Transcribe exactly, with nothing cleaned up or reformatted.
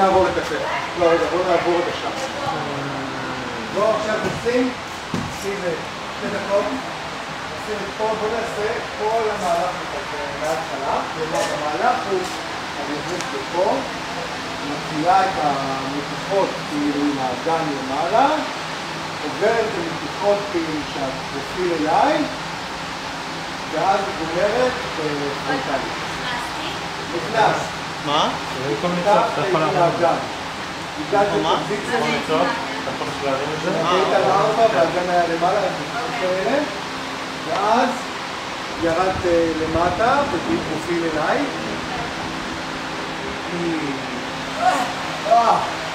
נעבור לקצה. לא, רגע, בואו נעבור את השם. בואו עכשיו נשים, נשים שתי דקות, נשים את פה, בואו נעשה כל המהלך מההתחלה, והמהלך הוא, אני אבריך לפה, מציעה את המתיחות כאילו עם האגן למעלה, עוברת את המתיחות כאילו שהפרופיל אליי, ואז גומרת פרונטלית. נכנס. מה? נכנס עם האגן. הגעת לפוזיציה. אתה יכול להרים את זה? נתת על ארבע והאגן היה למעלה, ואז ירדת למטה ופרופיל אליי. אה!